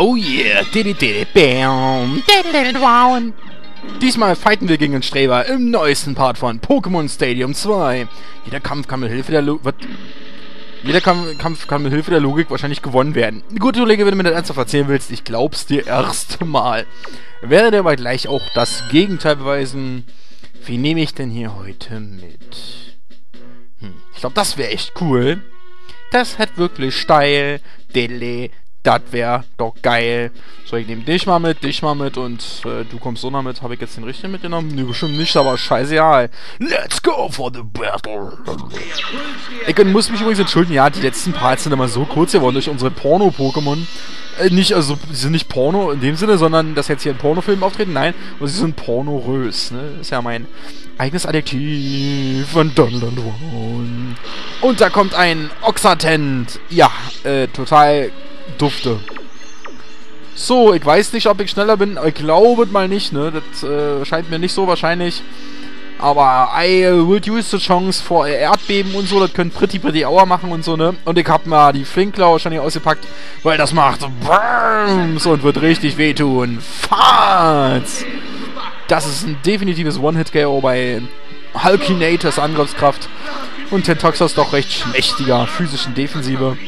Oh yeah! Diesmal fighten wir gegen den Streber im neuesten Part von Pokémon Stadium 2. Jeder Kampf kann mit Hilfe der Logik wahrscheinlich gewonnen werden. Gut, Kollege, wenn du mir das ernsthaft erzählen willst, ich glaub's dir erst mal. Werde dir aber gleich auch das Gegenteil beweisen. Wie nehme ich denn hier heute mit? Ich glaube, das wäre echt cool. Das hat wirklich steil. Dele, das wäre doch geil. So, ich nehme dich mal mit und du kommst so noch mit. Habe ich jetzt den richtigen mitgenommen? Nee, bestimmt nicht, aber scheiße, ja. Let's go for the battle. Ich muss mich übrigens entschuldigen, ja, die letzten Parts sind immer so kurz geworden durch unsere Porno-Pokémon. Also, sie sind nicht Porno in dem Sinne, sondern dass jetzt hier in Pornofilmen auftreten, nein, aber sie sind pornorös, ne? Ist ja mein eigenes Adjektiv von Don. Und da kommt ein Oxatent. Ja, total dufte. So, ich weiß nicht, ob ich schneller bin, aber ich glaube mal nicht, ne? Das scheint mir nicht so wahrscheinlich. Aber I would use the chance for Erdbeben und so, das können Pretty Pretty Hour machen und so, ne? Und ich hab mal die Flinklau schon hier ausgepackt, weil das macht BAMS und wird richtig wehtun. Farts! Das ist ein definitives One-Hit-KO bei Hulkinators Angriffskraft und Tentoxas doch recht schmächtiger physischen Defensive.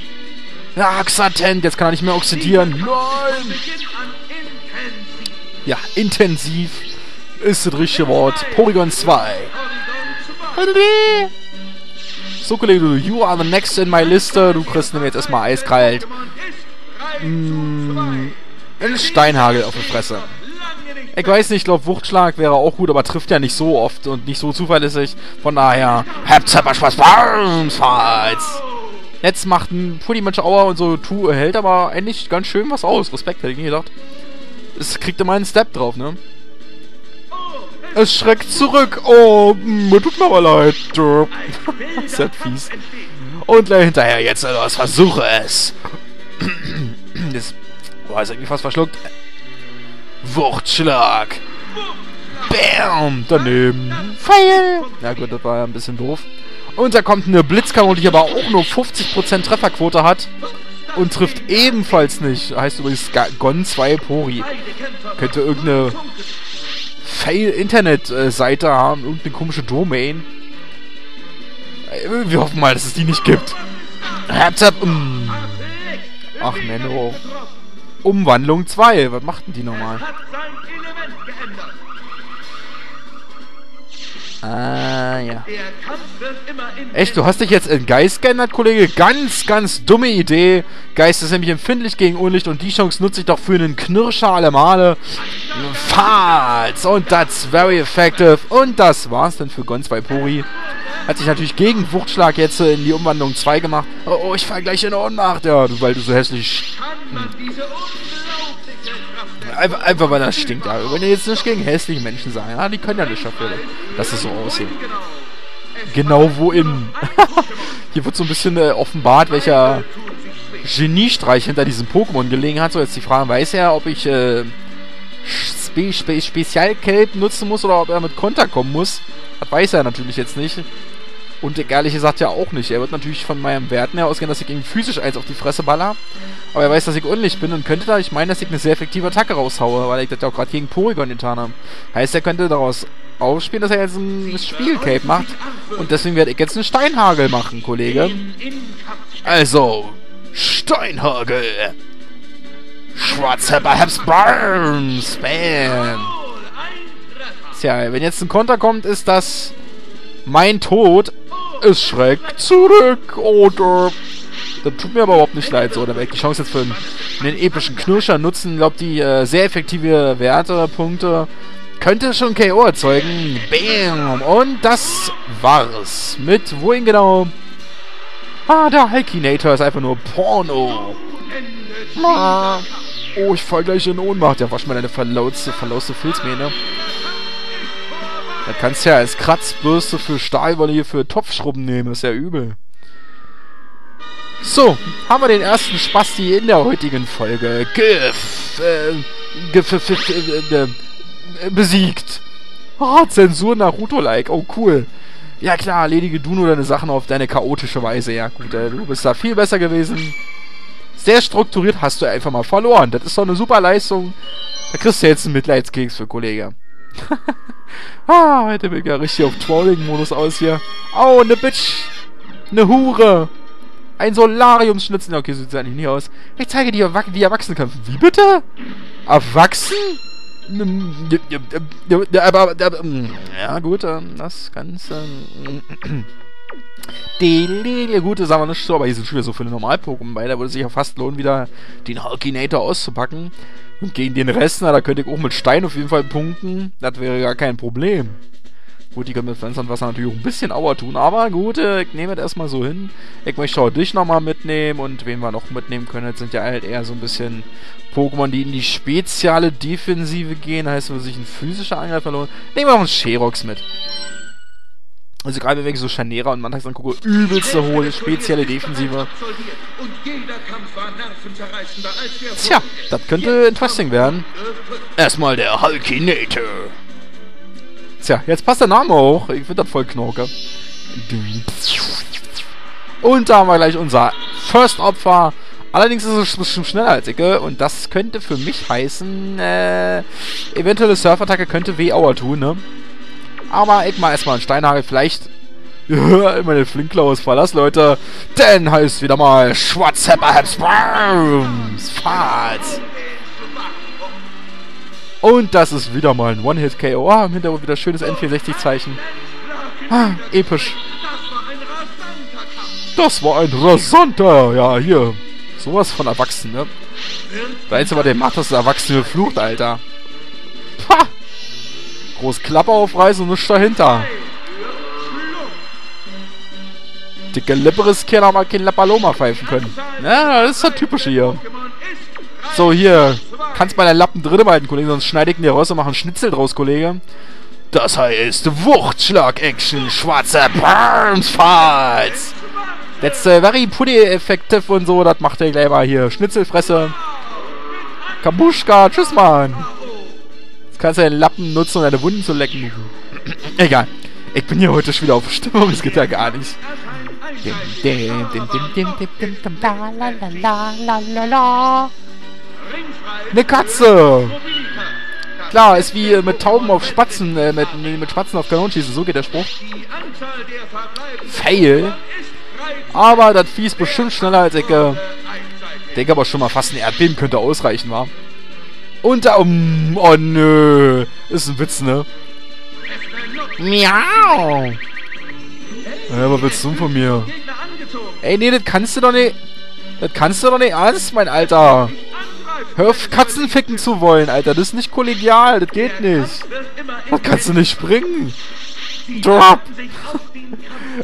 Ja, Oxatent, jetzt kann er nicht mehr oxidieren. Nein! Ja, intensiv ist das richtige Wort. Porygon 2. So, Kollege, you are the next in my Liste. Du kriegst nämlich jetzt erstmal eiskalt. Ein Steinhagel auf die Fresse. Ich weiß nicht, ich glaube, Wuchtschlag wäre auch gut, aber trifft ja nicht so oft und nicht so zuverlässig. Von daher, habt selber Spaß. Jetzt macht ein Pudi Mensch Auer und so, hält aber eigentlich ganz schön was aus. Respekt, hätte ich nie gedacht. Es kriegt immer einen Step drauf, ne? Es schreckt zurück. Oh, mir tut mir aber leid. Ist ja fies. Und gleich hinterher jetzt etwas. Versuche es. Das war jetzt irgendwie fast verschluckt. Wuchtschlag. Bam. Daneben. Pfeil. Ja gut, das war ja ein bisschen doof. Und da kommt eine Blitzkamera, die aber auch nur 50% Trefferquote hat. Und trifft ebenfalls nicht. Heißt übrigens Gon 2 Pori. Könnte irgendeine Fail-Internet-Seite haben, irgendeine komische Domain. Wir hoffen mal, dass es die nicht gibt. Ach, Menno. Umwandlung 2. Was machten die nochmal? Ah, ja. Echt, du hast dich jetzt in Geist geändert, Kollege? Ganz, ganz dumme Idee. Geist ist nämlich empfindlich gegen Unlicht und die Chance nutze ich doch für einen Knirscher alle Male. Falls! Und that's very effective. Und das war's dann für Gon 2 Pori. Hat sich natürlich gegen Wuchtschlag jetzt in die Umwandlung 2 gemacht. Oh, oh, ich fall gleich in Ohnmacht. Ja, weil du so hässlich... Einfach weil das stinkt. Ja. Wenn ihr jetzt nicht gegen hässliche Menschen sagen, ja, die können ja nicht dafür, dass es so aussieht. Genau wohin. Hier wird so ein bisschen offenbart, welcher Geniestreich hinter diesem Pokémon gelegen hat. So, jetzt die Frage, weiß er, ob ich Spezialkelb nutzen muss oder ob er mit Konter kommen muss. Das weiß er natürlich jetzt nicht. Und ehrlich gesagt ja auch nicht. Er wird natürlich von meinem Werten her ausgehen, dass ich ihm physisch eins auf die Fresse baller. Aber er weiß, dass ich unlicht bin und könnte dadurch meinen, dass ich eine sehr effektive Attacke raushaue, weil ich das ja auch gerade gegen Porygon getan habe. Heißt, er könnte daraus aufspielen, dass er jetzt ein Spielcape macht. Und deswegen werde ich jetzt einen Steinhagel machen, Kollege. Also, Steinhagel! Schwarzhepper Haps Burn! Spam! Tja, wenn jetzt ein Konter kommt, ist das... Mein Tod, es schreckt zurück, oder? Das tut mir aber überhaupt nicht leid, so. Da werde ich die Chance jetzt für einen epischen Knirscher nutzen. Ich glaube, die sehr effektive Werte, Punkte, könnte schon KO erzeugen. Bam! Und das war's. Mit wohin genau? Ah, der Hulkinator ist einfach nur Porno. Ah. Oh, ich fall gleich in Ohnmacht. Ja, wasch mal deine verlauste Filzmähne. Da kannst du ja als Kratzbürste für Stahlwolle hier für Topfschrubben nehmen, ist ja übel. So, haben wir den ersten Spasti in der heutigen Folge besiegt. Oh, Zensur Naruto-like, oh cool. Ja klar, erledige du nur deine Sachen auf deine chaotische Weise, ja gut, du bist da viel besser gewesen. sehr strukturiert hast du einfach mal verloren. Das ist doch eine super Leistung. Da kriegst du jetzt einen Mitleidskeks für Kollege. Ah, heute bin ich ja richtig auf Trolling-Modus aus hier. Au, ne Bitch. Ne Hure. Ein Solariumsschnitzen. Okay, so sieht es eigentlich nie aus. Ich zeige dir, wie Erwachsene kämpfen. Wie bitte? Erwachsen? Ja, gut, das Ganze. Gut, das sagen wir nicht so, aber hier sind schon wieder so viele Normal-Pokémon bei. Da würde es sich ja fast lohnen, wieder den Hulkinator auszupacken. Und gegen den Rest, na, da könnte ich auch mit Stein auf jeden Fall punkten. Das wäre gar kein Problem. Gut, die können mit Pflanzen und Wasser natürlich auch ein bisschen Aua tun, aber gut, ich nehme das erstmal so hin. Ich möchte auch dich nochmal mitnehmen und wen wir noch mitnehmen können, jetzt sind ja halt eher so ein bisschen Pokémon, die in die spezielle Defensive gehen, heißt, wenn sich ein physischer Angriff verloren. Nehmen wir noch einen Scherox mit. Also gerade wenn ich so Schanera und Mantax angucke, übelste hohe, spezielle Defensive. Tja, das könnte interesting werden. Erstmal der Hulkinator. Tja, jetzt passt der Name auch. Ich finde das voll Knorke. Und da haben wir gleich unser First Opfer. Allerdings ist es ein bisschen schneller als ich. Und das könnte für mich heißen, eventuelle Surf-Attacke könnte weh Aua tun, ne? Aber ich mache erstmal einen Steinhagel, vielleicht immer den Flinklau ist Verlass, Leute. Denn heißt wieder mal Schwarzhepper-Heps-Brums. Fahrt. Und das ist wieder mal ein One-Hit-KO. Ah, im Hintergrund wieder schönes N64-Zeichen. Ah, episch. Das war ein rasanter. Ja, hier. Sowas von Erwachsenen, ne? Da ist aber der macht das Erwachsene flucht, Alter. Ha! Groß Klappe aufreißen und nichts dahinter. Dicke Lippe riskieren, aber kein Lappaloma pfeifen können. Ja, das ist das Typische hier. So, hier. Kannst mal deinen Lappen drin halten, Kollege, sonst schneide ich ihn dir raus und mache einen Schnitzel draus, Kollege. Das heißt Wuchtschlag-Action, schwarzer Barmsfahrt. That's very pretty effective und so, das macht er gleich mal hier. Schnitzelfresse. Kambuschka, tschüss, Mann. Kannst du deinen Lappen nutzen, um deine Wunden zu lecken. Egal. Ich bin hier heute schon wieder auf Stimmung, es geht ja gar nicht. Eine Katze! Klar, ist wie mit Tauben auf Spatzen, mit Spatzen auf Kanonen schießen, so geht der Spruch. Fail. Aber das Vieh ist bestimmt schneller als ich. Denke aber schon mal fast ein Erdbeben könnte ausreichen, wa? Und da... oh nö. Ist ein Witz, ne? Miau. Ja, was willst du von mir? Ey, nee, das kannst du doch nicht... Das kannst du doch nicht ernst, mein Alter. Hör auf, Katzen ficken zu wollen, Alter. Das ist nicht kollegial, das geht nicht. Das kannst du nicht springen. Drop.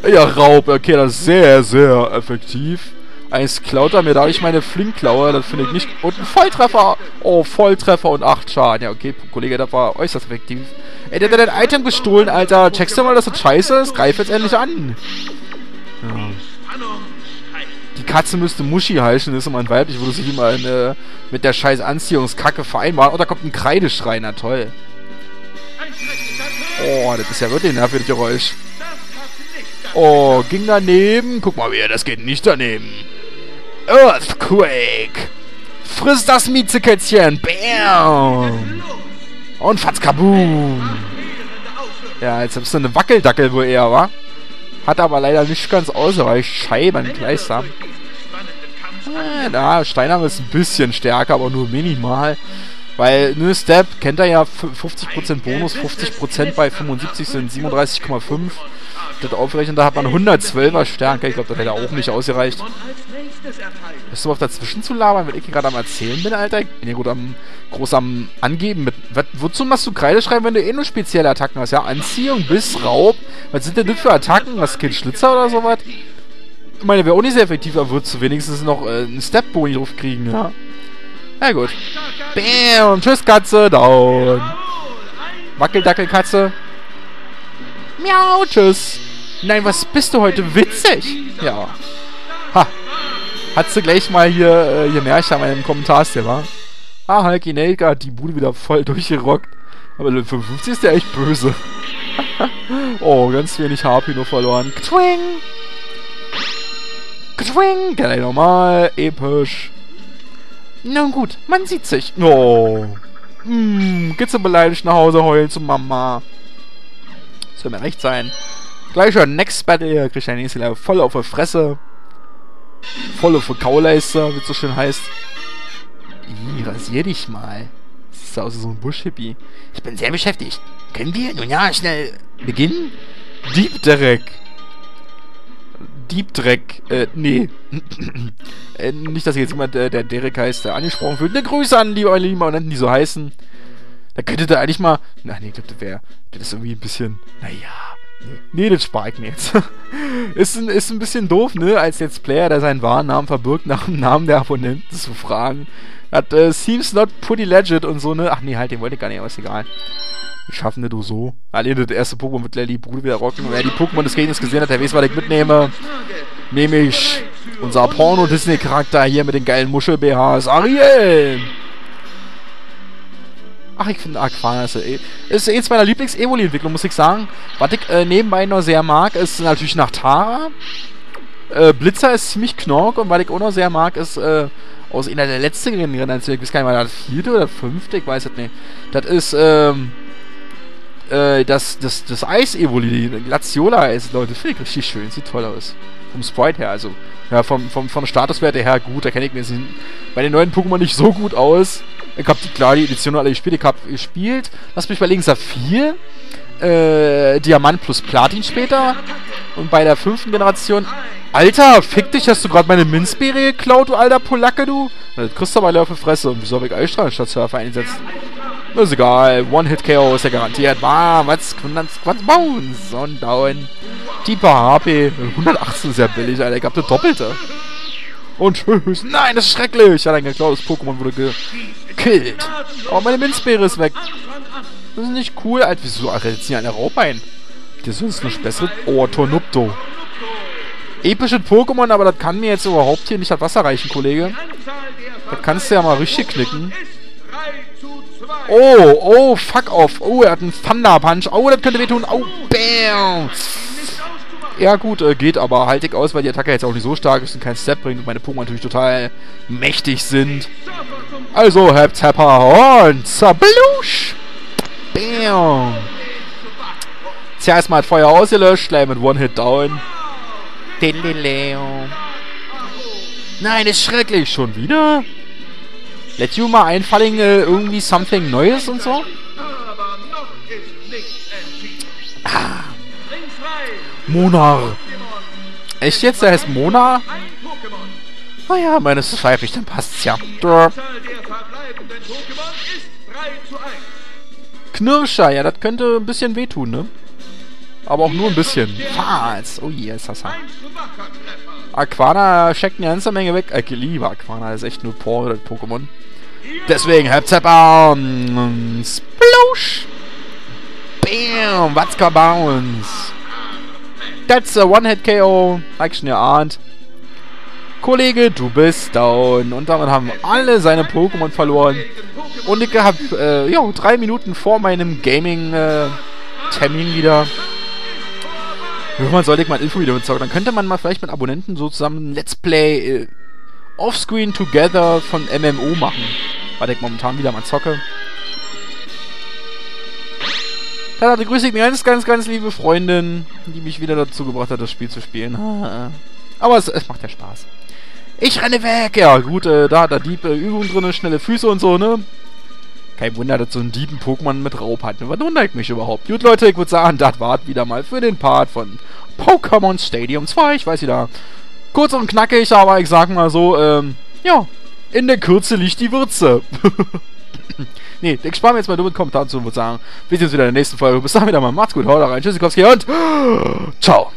Ja, Raub. Okay, das ist sehr, sehr effektiv. Eins klaut er mir, da habe ich meine Flinkklaue, das finde ich nicht... Und ein Volltreffer! Oh, Volltreffer und 8 Schaden. Ja, okay, Kollege, das war äußerst effektiv. Ey, der hat dein Item gestohlen, Alter. Checkst du mal, dass das scheiße ist? Greif jetzt endlich an. Ja. Die Katze müsste Muschi heißen, das ist immer ein Weib. Ich würde sich immer mit der scheiß Anziehungskacke vereinbaren. Oh, da kommt ein Kreideschrei, na toll. Oh, das ist ja wirklich ein nerviges Geräusch. Oh, ging daneben. Guck mal wieder, das geht nicht daneben. Earthquake! Friss das Miezekätzchen! Bam! Und fatz kaboom! Ja, jetzt bist du eine Wackeldackel wohl eher, wa? Hat aber leider nicht ganz ausreichend. Scheibenkleister. Na, Steinhammer ist ein bisschen stärker, aber nur minimal. Weil, ne, Step kennt er ja 50% Bonus, 50% bei 75 sind 37,5. Das aufrechnen, da hat man 112er Stärke. Ich glaube, das hätte auch nicht ausgereicht. Bist du auf dazwischen zu labern, wenn ich gerade am Erzählen bin, Alter? Ich bin ja gut am groß am Angeben. Wozu machst du Kreide schreiben, wenn du eh nur spezielle Attacken hast? Ja, Anziehung, Biss, Raub. Was sind denn das für Attacken? Was, kein Schlitzer oder sowas? Ich meine, wäre auch nicht sehr effektiv, aber würdest du wenigstens noch einen Step-Boni drauf kriegen, ja? Na gut. Bam! Tschüss, Katze! Down! Wackeldackelkatze! Miau! Tschüss! Nein, was bist du heute witzig? Ja. Ha! Hatst du gleich mal hier Märchen in einem Kommentar, der war? Ah, Hulkinator hat die Bude wieder voll durchgerockt. Aber Level 55 ist der echt böse. Oh, ganz wenig HP nur verloren. Ktwing! Ktwing! Kann ich nochmal. Episch. Na gut, man sieht sich. Oh. Geht's denn beleidigt nach Hause, heulen zu Mama. Soll mir recht sein. Gleich schon Next Battle, kriegt der nächste Level voll auf die Fresse. Voll auf die Kauleiste, wie es so schön heißt. Ih, rasier dich mal. Siehst du aus wie so ein Busch-Hippie. Ich bin sehr beschäftigt. Können wir? Nun ja, schnell beginnen. Deep Dreck. Nee. Nicht, dass hier jetzt jemand, der Derek heißt, angesprochen wird. Eine Grüße an die euren lieben Abonnenten, die so heißen. Da könntet ihr eigentlich mal... Nein, nee, ich glaube, das ist irgendwie ein bisschen... Naja... Nee, das spare ich mir jetzt. Ist ein bisschen doof, ne? Als Let's Player, der seinen wahren Namen verbirgt, nach dem Namen der Abonnenten zu fragen. Hat, seems not pretty legit und so, ne? Ach nee, halt, den wollte ich gar nicht, aber ist egal. Wir schaffen ne, du so. Alleine das erste Pokémon mit Lally Bruder wieder rocken. Wer die Pokémon des Gegners gesehen hat, der weiß, was ich mitnehme. Nehme ich unser Porno-Disney-Charakter hier mit den geilen Muschel-BHs. Ariel! Ach, ich finde Aquana ist eins meiner Lieblings-Evoli-Entwicklungen, muss ich sagen. Was ich nebenbei noch sehr mag, ist natürlich Nachtara. Blitzer ist ziemlich knork und was ich auch noch sehr mag, ist aus einer der letzten Generation, ich weiß gar nicht mal, das vierte oder fünfte, ich weiß es nicht. Das ist das Eis-Evoli, Glaciola ist, Leute, finde ich richtig schön, sieht toll aus. Vom Sprite her, also. Ja, vom Statuswerte her gut, da kenne ich mir bei den neuen Pokémon nicht so gut aus. Ich hab die Edition alle gespielt. Ich hab gespielt. Lass mich überlegen, Saphir. Diamant plus Platin später. Und bei der fünften Generation. Alter, fick dich, hast du gerade meine Minzbeere geklaut, du alter Polacke, du? Na, das kriegst du aber auf die Fresse. Und wieso hab ich Eisstrahl statt Surfer eingesetzt? Ist egal. One-Hit-KO ist ja garantiert. Bam, was bounce? Und down. Tiefer HP. 118 ist ja billig, Alter. Ich hab eine doppelte. Und tschüss. Nein, das ist schrecklich. Ja, ein geklautes Pokémon wurde gekillt. Oh, meine Minzbeere ist weg. Das ist nicht cool. Alter, wieso? Alter, jetzt hier eine Raubein. Das ist noch besser. Oh, Tornupto. Episches Pokémon, aber das kann mir jetzt überhaupt hier nicht das Wasser reichen, Kollege. Das kannst du ja mal richtig knicken. Oh, oh, fuck off. Oh, er hat einen Thunder Punch. Oh, das könnte wehtun. Oh, bam. Ja gut, geht aber haltig aus, weil die Attacke jetzt auch nicht so stark ist und kein Step bringt und meine Pokémon natürlich total mächtig sind. Also, Hap Tapper und Zablusch! Bam! Tja, erstmal hat Feuer ausgelöscht, gleich mit One-Hit down. Nein, ist schrecklich, schon wieder? Let you mal einfallen, irgendwie something Neues und so? Ah! Monar. Echt jetzt? Der heißt Monar? Naja, meines ist pfeifig, dann passt's ja. Knirscher, ja, das könnte ein bisschen wehtun, ne? Aber auch nur ein bisschen. Fals. Oh je, ist das hart. Aquana checkt eine ganze Menge weg. Ich liebe Aquana, ist echt nur Por, das Pokémon. Deswegen, Hepzepper. Splosh. Bam, was kabounce. That's a One-Hit-KO. Hab ich schon geahnt. Kollege, du bist down. Und damit haben alle seine Pokémon verloren. Und ich hab, ja, 3 Minuten vor meinem Gaming-Termin wieder. Irgendwann sollte ich mal ein Infovideo zocken. Dann könnte man mal vielleicht mit Abonnenten so zusammen Let's Play Offscreen Together von MMO machen. Weil ich momentan wieder mal zocke. Da grüße ich eine ganz liebe Freundin, die mich wieder dazu gebracht hat, das Spiel zu spielen. Aber es macht ja Spaß. Ich renne weg! Ja gut, da hat der Dieb Übung drin, schnelle Füße und so, ne? Kein Wunder, dass so ein Dieb ein Pokémon mit Raub hat. Ne? Was wundert ich mich überhaupt? Gut, Leute, ich würde sagen, das war's wieder mal für den Part von Pokémon Stadium 2. Ich weiß wieder, kurz und knackig, aber ich sag mal so, ja, in der Kürze liegt die Würze. Nee, ich spare mir jetzt mal dumme Kommentare zu und würde sagen, wir sehen uns wieder in der nächsten Folge. Bis dann wieder mal. Macht's gut, haut rein, tschüssikowski und ciao.